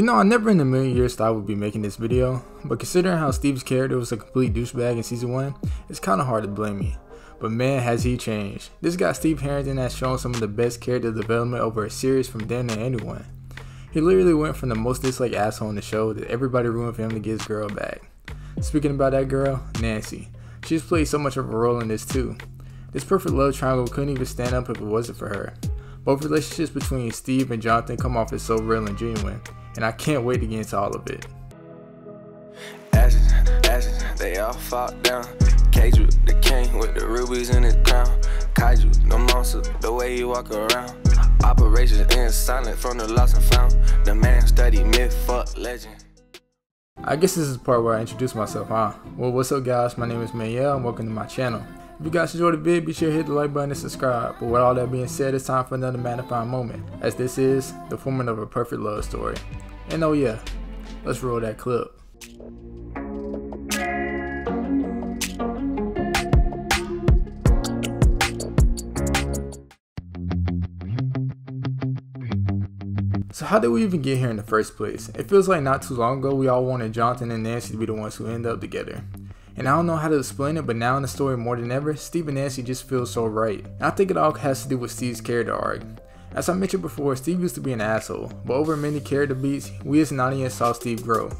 You know, I never in a million years thought I would be making this video, but considering how Steve's character was a complete douchebag in season 1, it's kinda hard to blame me. But man, has he changed. This guy Steve Harrington has shown some of the best character development over a series from damn near anyone. He literally went from the most disliked asshole in the show that everybody ruined for him to get his girl back. Speaking about that girl, Nancy. She's played so much of a role in this too. This perfect love triangle couldn't even stand up if it wasn't for her. Both relationships between Steve and Jonathan come off as so real and genuine, and I can't wait to get into all of it. Ashes, they all fall down. Kaiju, the king with the rubies in his crown. Kaiju, the monster, the way he walk around. Operations in silent from the lost and found. The man study myth, fuck legend. I guess this is the part where I introduce myself, huh? Well, what's up guys, my name is Mayel and welcome to my channel. If you guys enjoyed the vid, be sure to hit the like button and subscribe. But with all that being said, it's time for another Magnifying Moment, as this is the forming of a perfect love story. And oh yeah, let's roll that clip. So how did we even get here in the first place? It feels like not too long ago we all wanted Jonathan and Nancy to be the ones who end up together. And I don't know how to explain it, but now in the story more than ever, Steve and Nancy just feel so right. And I think it all has to do with Steve's character arc. As I mentioned before, Steve used to be an asshole, but over many character beats, we as an audience saw Steve grow.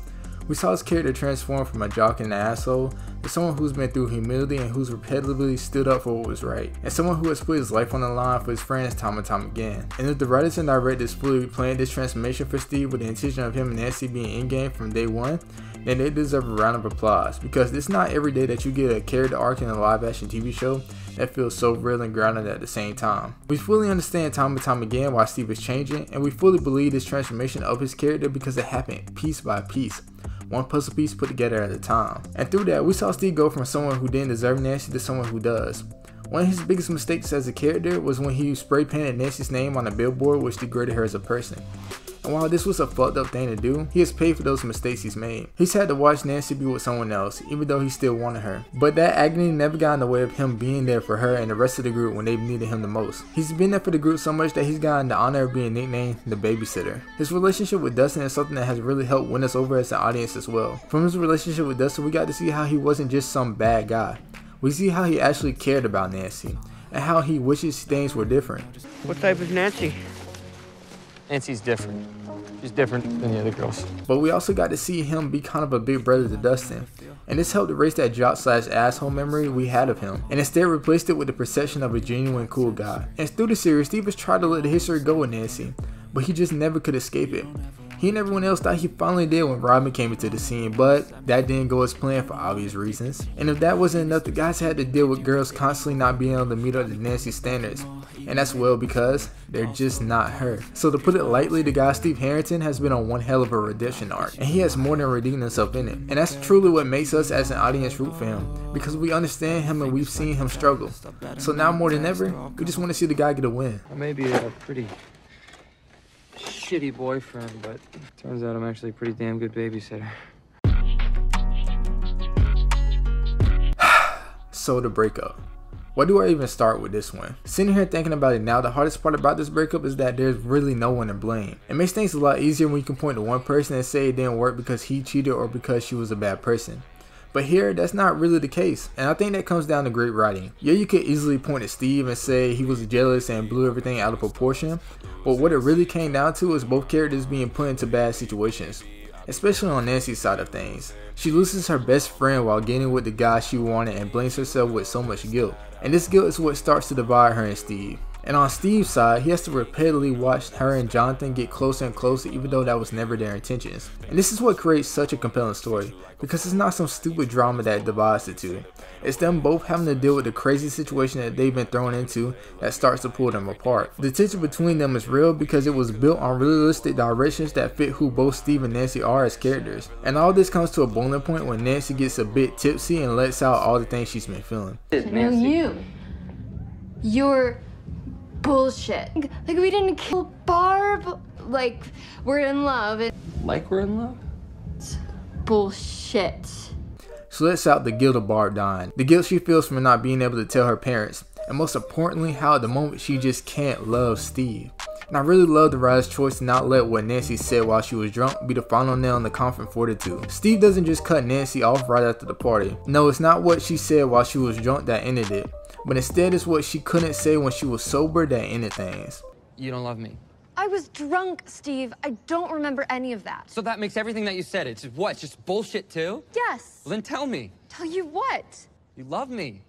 We saw his character transform from a jock and an asshole to someone who's been through humility and who's repetitively stood up for what was right, and someone who has put his life on the line for his friends time and time again. And if the writers and directors fully planned this transformation for Steve with the intention of him and Nancy being in game from day one, then they deserve a round of applause, because it's not every day that you get a character arc in a live action TV show that feels so real and grounded at the same time. We fully understand time and time again why Steve is changing, and we fully believe this transformation of his character because it happened piece by piece, one puzzle piece put together at a time. And through that, we saw Steve go from someone who didn't deserve Nancy to someone who does. One of his biggest mistakes as a character was when he spray painted Nancy's name on a billboard, which degraded her as a person. And while this was a fucked up thing to do, he has paid for those mistakes he's made. He's had to watch Nancy be with someone else, even though he still wanted her. But that agony never got in the way of him being there for her and the rest of the group when they needed him the most. He's been there for the group so much that he's gotten the honor of being nicknamed the babysitter. His relationship with Dustin is something that has really helped win us over as an audience as well. From his relationship with Dustin, we got to see how he wasn't just some bad guy. We see how he actually cared about Nancy, and how he wishes things were different. What type is Nancy? Nancy's different. She's different than the other girls. But we also got to see him be kind of a big brother to Dustin, and this helped erase that jock/asshole memory we had of him, and instead replaced it with the perception of a genuine cool guy. And through the series, Steve has tried to let the history go with Nancy, but he just never could escape it. He and everyone else thought he finally did when Robin came into the scene, but that didn't go as planned for obvious reasons. And if that wasn't enough, the guys had to deal with girls constantly not being able to meet up to Nancy's standards. And that's well because they're just not her. So to put it lightly, the guy Steve Harrington has been on one hell of a redemption arc, and he has more than redeemed himself in it. And that's truly what makes us as an audience root for him, because we understand him and we've seen him struggle. So now more than ever, we just want to see the guy get a win. I may be a pretty shitty boyfriend, but turns out I'm actually a pretty damn good babysitter. So the breakup. Why do I even start with this one? Sitting here thinking about it now, the hardest part about this breakup is that there's really no one to blame. It makes things a lot easier when you can point to one person and say it didn't work because he cheated or because she was a bad person. But here, that's not really the case, and I think that comes down to great writing. Yeah, you could easily point at Steve and say he was jealous and blew everything out of proportion, but what it really came down to is both characters being put into bad situations, especially on Nancy's side of things. She loses her best friend while getting with the guy she wanted and blames herself with so much guilt, and this guilt is what starts to divide her and Steve. And on Steve's side, he has to repeatedly watch her and Jonathan get closer and closer, even though that was never their intentions. And this is what creates such a compelling story, because it's not some stupid drama that divides the two. It's them both having to deal with the crazy situation that they've been thrown into that starts to pull them apart. The tension between them is real because it was built on realistic directions that fit who both Steve and Nancy are as characters. And all this comes to a boiling point when Nancy gets a bit tipsy and lets out all the things she's been feeling. No, you're bullshit. Like, we didn't kill Barb. Like, we're in love. Like, we're in love? It's bullshit. So let's out the guilt of Barb dying. The guilt she feels from not being able to tell her parents. And most importantly, how at the moment she just can't love Steve. and I really love the writer's choice to not let what Nancy said while she was drunk be the final nail in the coffin for the two. Steve doesn't just cut Nancy off right after the party. No, it's not what she said while she was drunk that ended it, but instead it's what she couldn't say when she was sober that ended things. You don't love me. I was drunk, Steve. I don't remember any of that. So that makes everything that you said, it's what, just bullshit too? Yes. Well, then tell me. Tell you what? You love me.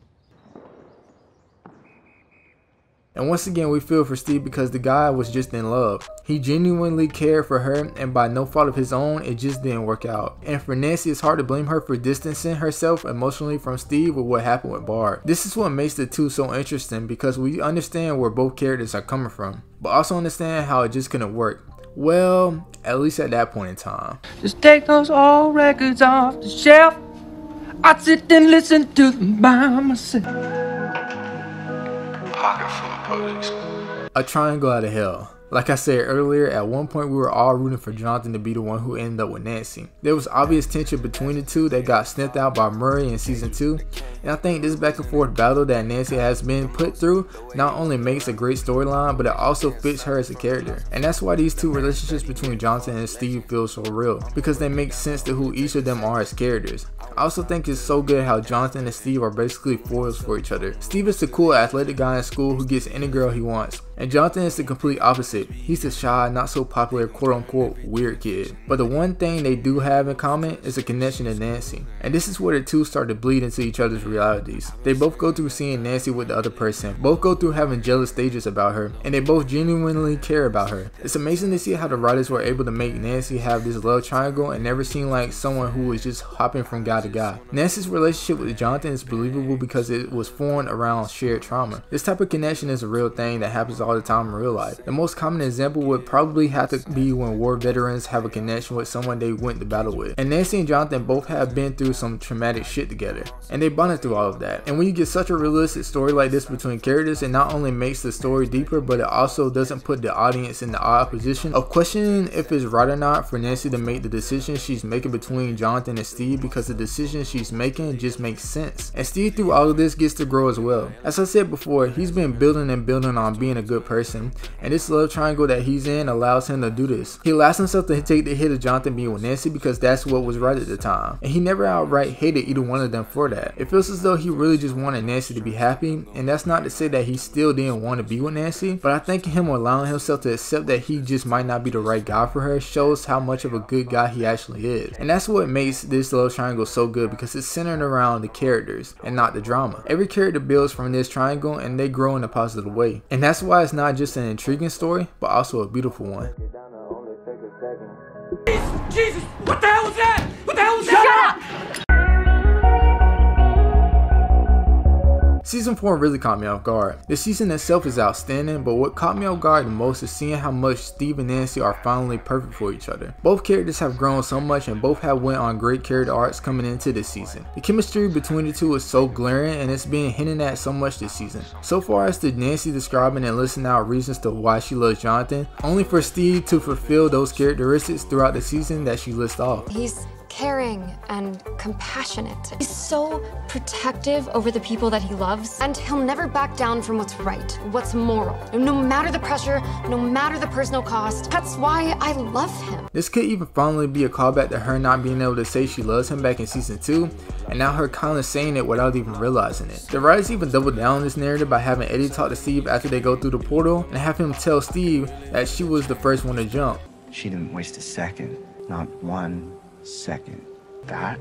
And once again, we feel for Steve because the guy was just in love. He genuinely cared for her, and by no fault of his own, it just didn't work out. And for Nancy, it's hard to blame her for distancing herself emotionally from Steve with what happened with Barb. This is what makes the two so interesting, because we understand where both characters are coming from, but also understand how it just couldn't work. Well, at least at that point in time. Just take those old records off the shelf. I sit and listen to them by myself. A triangle out of hell. Like I said earlier, at one point we were all rooting for Jonathan to be the one who ended up with Nancy. There was obvious tension between the two that got snipped out by Murray in season 2, and I think this back and forth battle that Nancy has been put through not only makes a great storyline, but it also fits her as a character. And that's why these two relationships between Jonathan and Steve feel so real, because they make sense to who each of them are as characters. I also think it's so good how Jonathan and Steve are basically foils for each other. Steve is the cool athletic guy in school who gets any girl he wants, and Jonathan is the complete opposite. He's the shy, not so popular, quote unquote weird kid. But the one thing they do have in common is a connection to Nancy, and this is where the two start to bleed into each other's realities. They both go through seeing Nancy with the other person, both go through having jealous stages about her, and they both genuinely care about her. It's amazing to see how the writers were able to make Nancy have this love triangle and never seem like someone who was just hopping from guy to guy. Nancy's relationship with Jonathan is believable because it was formed around shared trauma. This type of connection is a real thing that happens all the time in real life. The most common example would probably have to be when war veterans have a connection with someone they went to battle with. And Nancy and Jonathan both have been through some traumatic shit together, and they bonded through all of that. And when you get such a realistic story like this between characters, it not only makes the story deeper, but it also doesn't put the audience in the odd position of questioning if it's right or not for Nancy to make the decision she's making between Jonathan and Steve, because the decision she's making just makes sense. And Steve through all of this gets to grow as well. As I said before, he's been building and building on being a good person, and this love triangle that he's in allows him to do this. He allows himself to take the hit of Jonathan being with Nancy because that's what was right at the time, and he never outright hated either one of them for that. It feels as though he really just wanted Nancy to be happy, and that's not to say that he still didn't want to be with Nancy, but I think him allowing himself to accept that he just might not be the right guy for her shows how much of a good guy he actually is. And that's what makes this love triangle so good, because it's centered around the characters and not the drama. Every character builds from this triangle and they grow in a positive way, and that's why it's not just an intriguing story, but also a beautiful one. Jesus, Jesus, what the hell was that? What the hell was that? Shut up! Season 4 really caught me off guard. The season itself is outstanding, but what caught me off guard the most is seeing how much Steve and Nancy are finally perfect for each other. Both characters have grown so much, and both have went on great character arcs coming into this season. The chemistry between the two is so glaring, and it's being hinted at so much this season. So far as to Nancy describing and listing out reasons to why she loves Jonathan, only for Steve to fulfill those characteristics throughout the season that she lists off. He's caring and compassionate. He's so protective over the people that he loves, and he'll never back down from what's right, what's moral, no matter the pressure, no matter the personal cost. That's why I love him. This could even finally be a callback to her not being able to say she loves him back in season 2, and now her kind of saying it without even realizing it. The writers even doubled down on this narrative by having Eddie talk to Steve after they go through the portal and have him tell Steve that she was the first one to jump. She didn't waste a second, not one second. That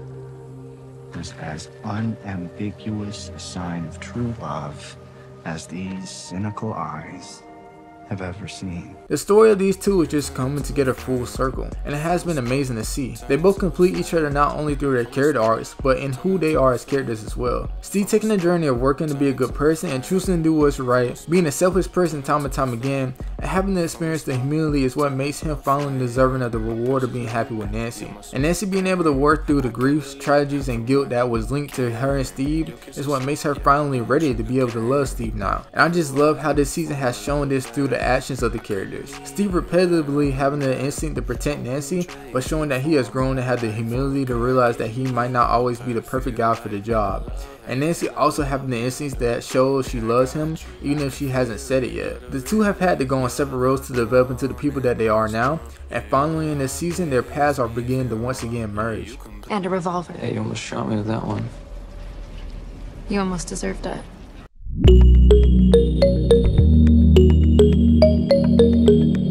was as unambiguous a sign of true love as these cynical eyes have ever seen. The story of these two is just coming together full circle, and it has been amazing to see. They both complete each other not only through their character arcs, but in who they are as characters as well. Steve taking the journey of working to be a good person and choosing to do what's right, being a selfish person time and time again, and having to experience the humility is what makes him finally deserving of the reward of being happy with Nancy. And Nancy being able to work through the griefs, tragedies, and guilt that was linked to her and Steve is what makes her finally ready to be able to love Steve now. And I just love how this season has shown this through the the actions of the characters. Steve repetitively having the instinct to protect Nancy, but showing that he has grown and had the humility to realize that he might not always be the perfect guy for the job. And Nancy also having the instincts that shows she loves him, even if she hasn't said it yet. The two have had to go on separate roads to develop into the people that they are now, and finally in this season their paths are beginning to once again merge. And a revolver. Yeah, you almost shot me with that one. You almost deserved it.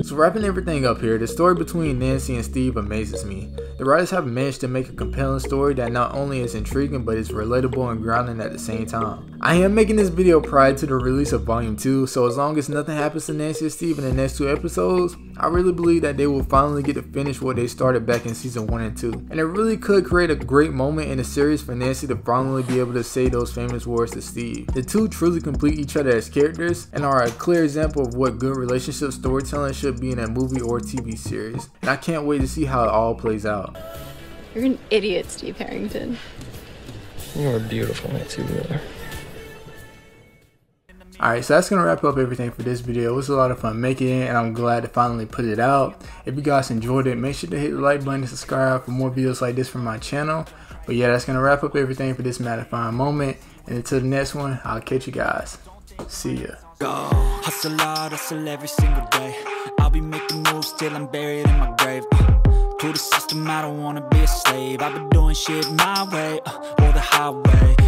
So wrapping everything up here, the story between Nancy and Steve amazes me. The writers have managed to make a compelling story that not only is intriguing but is relatable and grounding at the same time. I am making this video prior to the release of Volume 2, so as long as nothing happens to Nancy and Steve in the next two episodes, I really believe that they will finally get to finish what they started back in Season 1 and 2. And it really could create a great moment in the series for Nancy to finally be able to say those famous words to Steve. The two truly complete each other as characters and are a clear example of what good relationship storytelling should be in a movie or TV series. And I can't wait to see how it all plays out. You're an idiot, Steve Harrington. You're beautiful, Nancy Wheeler. Alright, so that's going to wrap up everything for this video. It was a lot of fun making it, and I'm glad to finally put it out. If you guys enjoyed it, make sure to hit the like button and subscribe for more videos like this from my channel. But yeah, that's going to wrap up everything for this Magnifying Moment. And until the next one, I'll catch you guys. See ya. Hustle hard, hustle every single day. I'll be making moves till I'm buried in my grave. To the system, I don't wanna be a slave. I've been doing shit my way, or the highway.